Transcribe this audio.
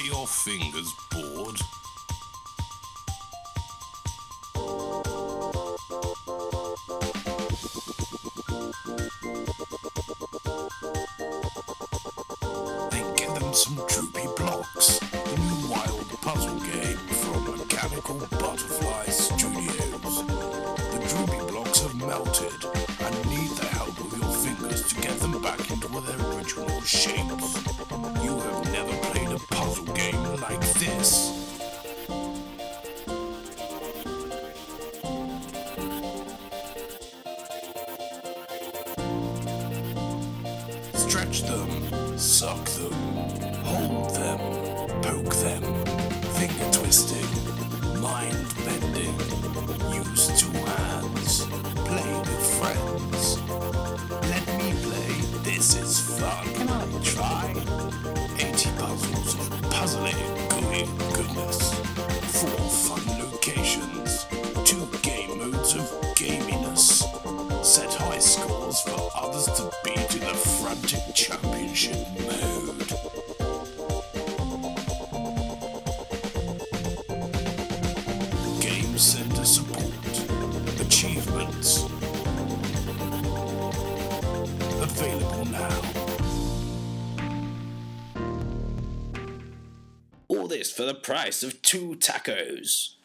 Are your fingers bored? Then give them some Droopy Blocks, the new wild puzzle game from Mechanical Butterfly Studios. The Droopy Blocks have melted and need the help of your fingers to get them back into their original shapes. You have never played a puzzle game like this. Stretch them, suck them, hold them, poke them, finger twisting, mind bending, use two hands, play with friends. Let me play, this is fun. Can I try? 80 puzzles of puzzling goodness, 4 fun locations, 2 game modes of gaminess. Set high scores for others to beat in the frantic championship mode. Game Center support. Achievements. Available now. All this for the price of 2 tacos.